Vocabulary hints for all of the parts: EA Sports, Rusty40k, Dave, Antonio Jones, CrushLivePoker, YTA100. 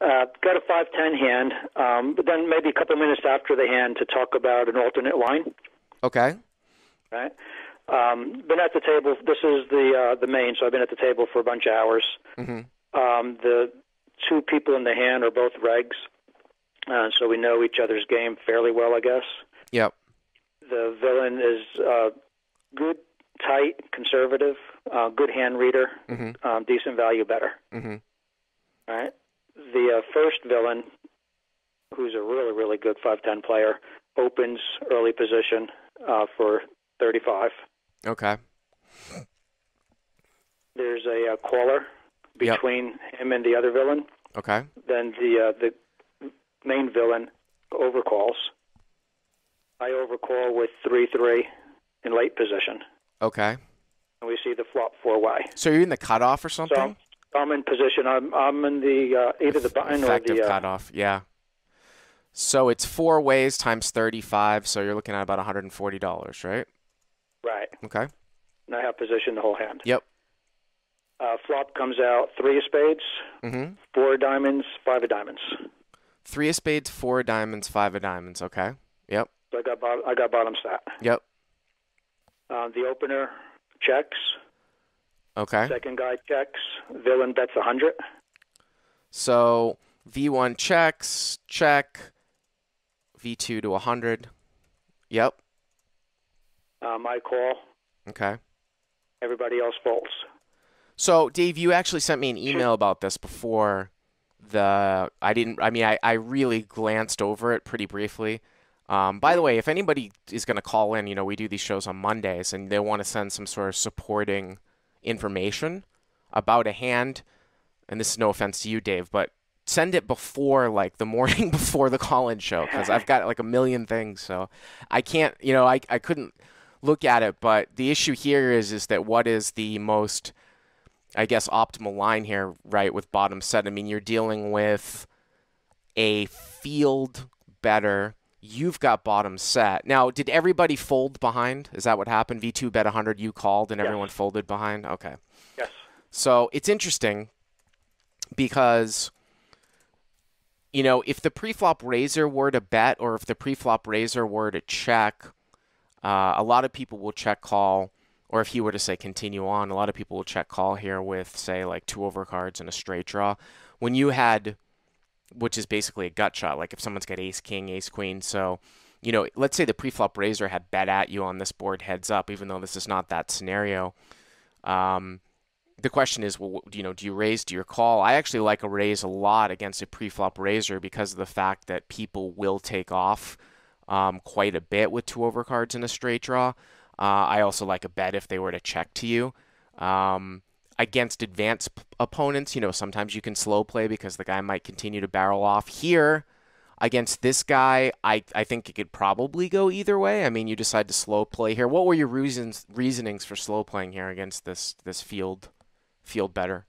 Got a 5-10 hand, but then maybe a couple minutes after the hand to talk about an alternate line. Okay. Right. Been at the table. This is the main, so I've been at the table for a bunch of hours. Mm-hmm. The two people in the hand are both regs, so we know each other's game fairly well, I guess. Yep. The villain is good, tight, conservative, good hand reader, mm-hmm. Decent value better. Mm-hmm. All right. The first villain, who's a really, really good 5-10 player, opens early position for 35. Okay. There's a caller between yep. him and the other villain. Okay. Then the main villain overcalls. I overcall with 3-3 in late position. Okay. And we see the flop 4-way. So you're in the cutoff or something? So, I'm in position. I'm in the either the button or the cutoff. Yeah. So it's 4 ways times 35. So you're looking at about $140, right? Right. Okay. And I have position the whole hand. Yep. Flop comes out 3 of spades, mm-hmm. 4 of diamonds, 5 of diamonds. 3 of spades, 4 of diamonds, 5 of diamonds. Okay. Yep. So I got bottom stat. Yep. The opener checks. Okay. Second guy checks. Villain bets 100. So V1 checks, check. V2 to 100. Yep. I call. Okay. Everybody else folds. So Dave, you actually sent me an email about this before the. I really glanced over it pretty briefly. By the way, if anybody is going to call in, you know, we do these shows on Mondays, and they want to send some sort of supporting information about a hand, and this is no offense to you, Dave, but send it before, like, the morning before the call-in show, because I've got like a million things, so I can't, you know, I couldn't look at it. But the issue here is that what is the most, I guess, optimal line here, right, with bottom set? I mean, you're dealing with a field better. You've got bottom set. Now, did everybody fold behind? Is that what happened? V2 bet 100, you called, and yes. Everyone folded behind? Okay. Yes. So it's interesting because, you know, if the preflop raiser were to bet or if the preflop raiser were to check, a lot of people will check call. Or if he were to, say, continue on, a lot of people will check call here with, say, like 2 overcards and a straight draw. When you had... which is basically a gut shot, like if someone's got ace, king, ace, queen. So, you know, let's say the preflop raiser had bet at you on this board heads up, even though this is not that scenario. The question is, well, you know, do you raise, do you call? I actually like a raise a lot against a preflop raiser because of the fact that people will take off quite a bit with 2 overcards in a straight draw. I also like a bet if they were to check to you. Against advanced opponents, you know, sometimes you can slow play because the guy might continue to barrel off. Here, against this guy, I think it could probably go either way. I mean, you decide to slow play here. What were your reasonings for slow playing here against this field better?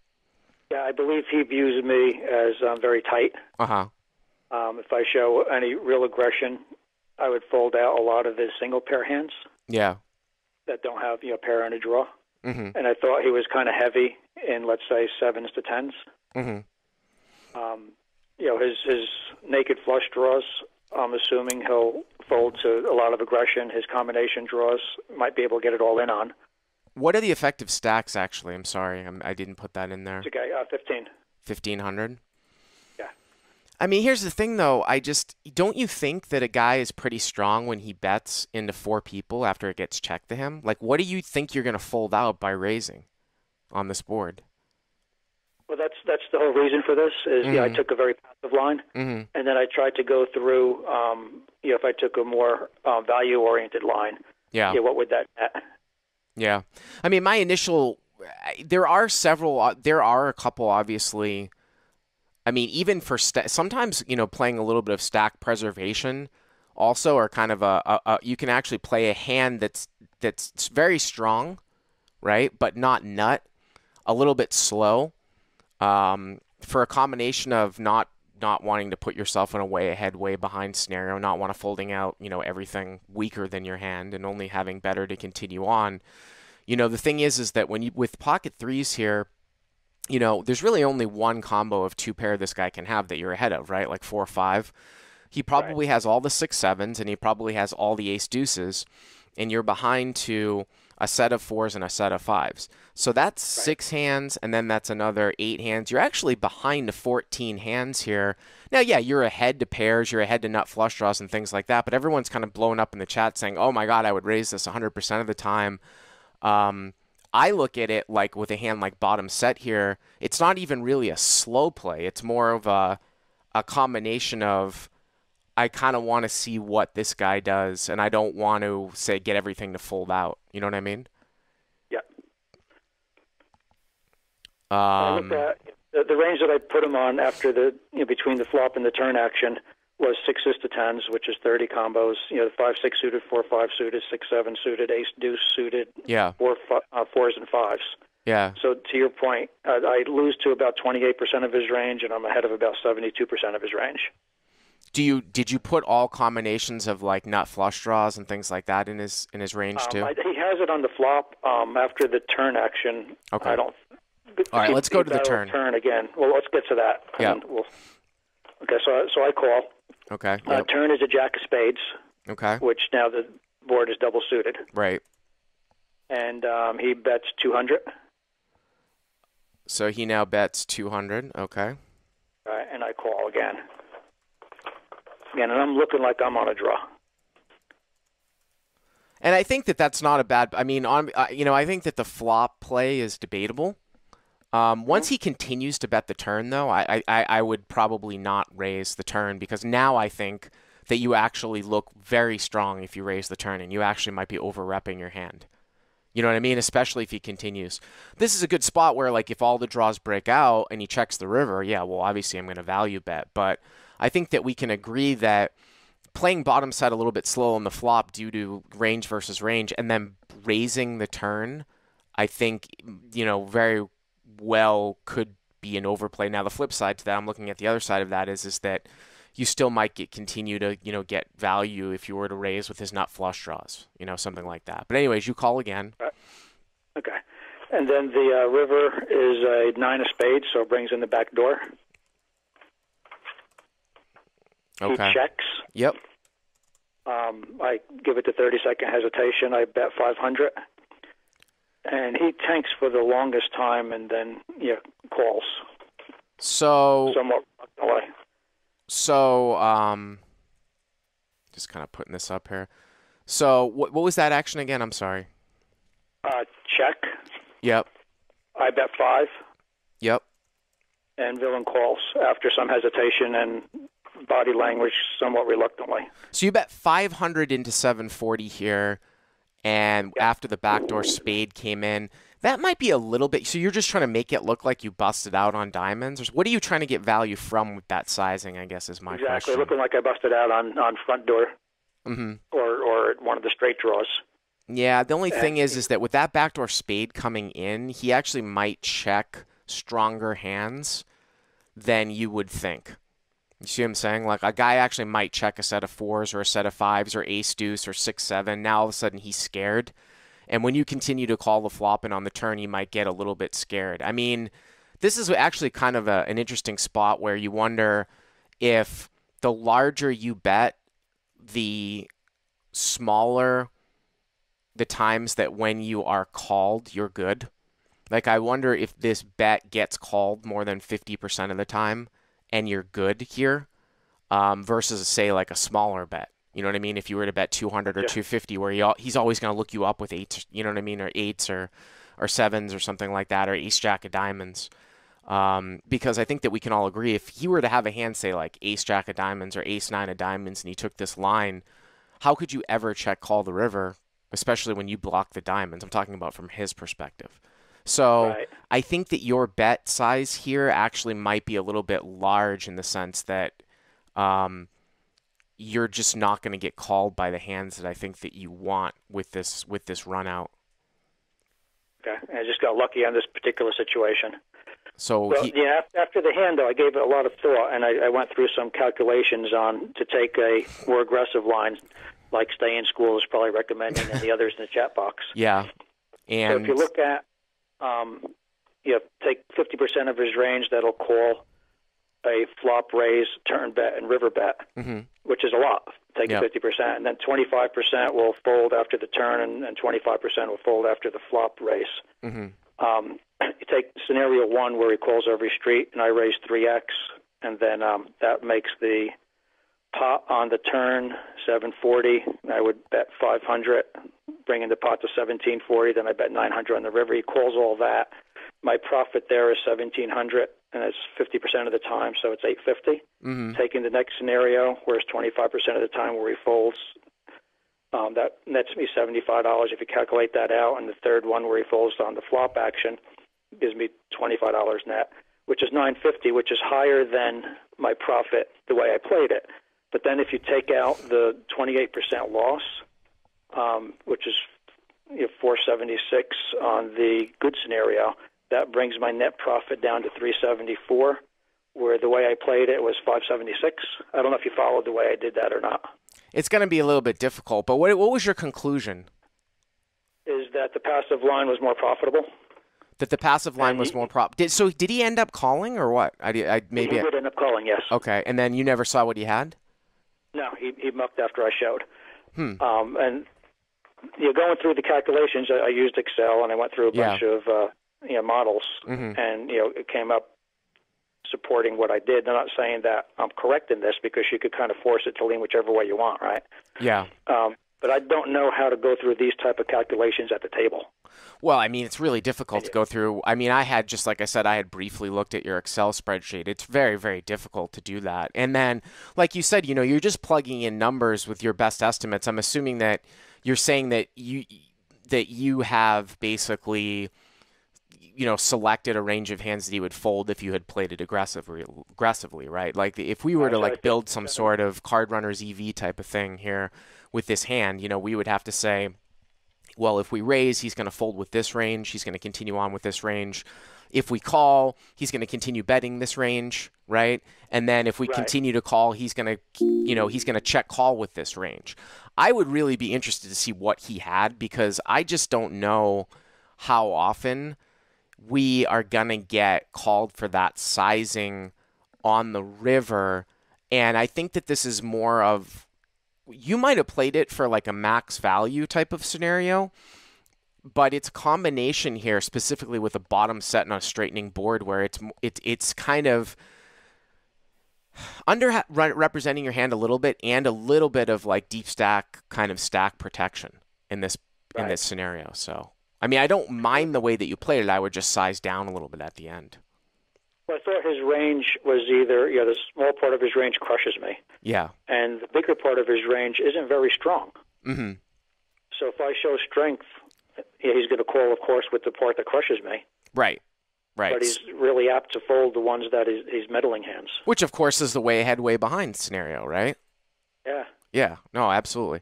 Yeah, I believe he views me as very tight. Uh-huh. If I show any real aggression, I would fold out a lot of his single pair hands. Yeah. That don't have, you know, pair and a draw. Mm-hmm. And I thought he was kind of heavy in, let's say, 7s to 10s. Mm-hmm. You know, his naked flush draws, I'm assuming he'll fold to a lot of aggression. His combination draws might be able to get it all in on. What are the effective stacks, actually? I'm sorry, I didn't put that in there. It's okay, 15. 1,500? Yeah. I mean, here's the thing, though. Don't you think that a guy is pretty strong when he bets into 4 people after it gets checked to him? Like, what do you think you're going to fold out by raising on this board? Well, that's the whole reason for this is, mm-hmm. yeah, I took a very passive line, mm-hmm. and then I tried to go through, you know, if I took a more value-oriented line, yeah. yeah, what would that be? Yeah. I mean, my initial – there are a couple, obviously – I mean, even for sometimes, you know, playing a little bit of stack preservation also are kind of you can actually play a hand that's very strong, right, but not nut, a little bit slow for a combination of not wanting to put yourself in a way ahead, way behind scenario, not want to folding out, you know, everything weaker than your hand and only having better to continue on. You know, the thing is that when you, with pocket threes here, you know, there's really only one combo of two pair this guy can have that you're ahead of, right? Like 4 or 5. He probably has all the 6-7s, and he probably has all the ace deuces, and you're behind to a set of 4s and a set of 5s. So that's 6 hands, and then that's another 8 hands. You're actually behind to 14 hands here. Now, yeah, you're ahead to pairs, you're ahead to nut flush draws and things like that, but everyone's kind of blowing up in the chat saying, oh my God, I would raise this 100% of the time. I look at it like with a hand like bottom set here, it's not even really a slow play. It's more of a combination of, I kind of want to see what this guy does, and I don't want to, say, get everything to fold out. You know what I mean? Yeah. I looked at, the range that I put him on after the, between the flop and the turn action was 6s to 10s, which is 30 combos. You know, the 5-6 suited, 4-5 suited, 6-7 suited, ace deuce suited, 4s and 5s. Yeah. So to your point, I lose to about 28% of his range, and I'm ahead of about 72% of his range. Did you put all combinations of like nut flush draws and things like that in his range too? He has it on the flop after the turn action. Okay. All right, let's go to the turn. Turn again. Well, let's get to that. Yeah. Okay. So I call. Okay. Turn is a jack of spades. Okay. Which now the board is double suited. Right. And he bets 200. So he now bets 200. Okay. All right, and I call again. And I'm looking like I'm on a draw. And I think that that's not a bad... I mean, I think that the flop play is debatable. Once he continues to bet the turn, though, I would probably not raise the turn, because now I think that you actually look very strong if you raise the turn, and you actually might be over-repping your hand. You know what I mean? Especially if he continues. This is a good spot where, like, if all the draws break out and he checks the river, yeah, well, obviously I'm going to value bet, but... I think that we can agree that playing bottom set a little bit slow on the flop due to range versus range, and then raising the turn, I think, you know, very well could be an overplay. Now, the flip side to that, I'm looking at the other side of that, is that you still might continue to, you know, get value if you were to raise with his nut flush draws, you know, something like that. But anyways, you call again. Okay. And then the river is a 9 of spades, so it brings in the back door. Okay. He checks. Yep. I give it the 30-second hesitation. I bet 500, and he tanks for the longest time, and then calls. So somewhat away. So just kind of putting this up here. So what was that action again? I'm sorry. Check. Yep. I bet 5. Yep. And villain calls after some hesitation and body language somewhat reluctantly. So you bet 500 into 740 here, and after the backdoor spade came in, that might be a little bit... So you're just trying to make it look like you busted out on diamonds? Or what are you trying to get value from with that sizing, I guess, is my question. Exactly, looking like I busted out on front door or one of the straight draws. Yeah, the only thing is that with that backdoor spade coming in, he actually might check stronger hands than you would think. You see what I'm saying? Like, a guy actually might check a set of 4s or a set of 5s or ace-deuce or 6-7. Now, all of a sudden, he's scared. And when you continue to call the flop and on the turn, you might get a little bit scared. I mean, this is actually kind of an interesting spot where you wonder if the larger you bet, the smaller the times that when you are called, you're good. Like, I wonder if this bet gets called more than 50% of the time, and you're good here, versus, say, like a smaller bet. You know what I mean? If you were to bet 200 or 250, where he's always going to look you up with 8s, you know what I mean, or 8s or 7s or something like that, or ace-jack of diamonds. Because I think that we can all agree, if he were to have a hand, say, like ace-jack of diamonds or ace-9 of diamonds, and he took this line, how could you ever check call the river, especially when you block the diamonds? I'm talking about from his perspective. So I think that your bet size here actually might be a little bit large in the sense that you're just not going to get called by the hands that I think that you want with this run out. Okay, I just got lucky on this particular situation. So yeah, after the hand though, I gave it a lot of thought, and I went through some calculations on to take a more aggressive line, like stay in school is probably recommending, and the others in the chat box. Yeah, and so if you look at you know, take 50% of his range that'll call a flop, raise, turn bet, and river bet, which is a lot, taking 50%. And then 25% will fold after the turn, and 25% will fold after the flop raise. You take scenario one where he calls every street, and I raise 3x, and then that makes the pot on the turn 740. I would bet 500, bringing the pot to 1740. Then I bet 900 on the river. He calls all that. My profit there is 1700, and it's 50% of the time, so it's 850. Taking the next scenario, where it's 25% of the time where he folds, that nets me $75 if you calculate that out. And the third one where he folds on the flop action gives me $25 net, which is $950, which is higher than my profit the way I played it. But then if you take out the 28% loss, which is 476 on the good scenario, that brings my net profit down to 374, where the way I played it was 576. I don't know if you followed the way I did that or not. It's going to be a little bit difficult, but what was your conclusion? Is that the passive line was more profitable. That the passive line was more profitable. So did he end up calling or what? He did end up calling, yes. Okay, and then you never saw what he had? No, he mucked after I showed. And going through the calculations, I used Excel, and I went through a bunch of models, and it came up supporting what I did. I'm not saying that I'm correct in this, because you could kind of force it to lean whichever way you want, right? Yeah. But I don't know how to go through these type of calculations at the table. Well, I mean, it's really difficult to go through. I mean, I had, just like I said, I had briefly looked at your Excel spreadsheet. It's very, very difficult to do that. And then, like you said, you're just plugging in numbers with your best estimates. I'm assuming that you're saying that you have basically, selected a range of hands that he would fold if you had played it aggressively, right? Like if we were to like build some sort of card runners EV type of thing here with this hand, we would have to say, well, if we raise, he's going to fold with this range. He's going to continue on with this range. If we call, he's going to continue betting this range, right? And then if we continue to call, he's going to, he's going to check call with this range. I would really be interested to see what he had, because I just don't know how often we are going to get called for that sizing on the river. And I think that this is more of, you might have played it for like a max value type of scenario, but it's a combination here specifically with a bottom set and a straightening board where it's kind of under representing your hand a little bit, and a little bit of like deep stack kind of stack protection in this, in this scenario. So, I mean, I don't mind the way that you played it. I would just size down a little bit at the end. Well, I thought his range was either, the small part of his range crushes me. Yeah. And the bigger part of his range isn't very strong. So if I show strength, he's going to call, of course, with the part that crushes me. Right. But he's really apt to fold the ones that he's middling hands. Which, of course, is the way ahead, way behind scenario, right? Yeah. Yeah. No, absolutely.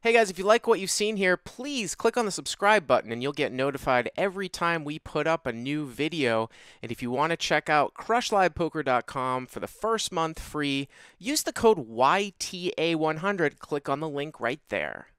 Hey guys, if you like what you've seen here, please click on the subscribe button and you'll get notified every time we put up a new video. And if you want to check out CrushLivePoker.com for the first month free, use the code YTA100. Click on the link right there.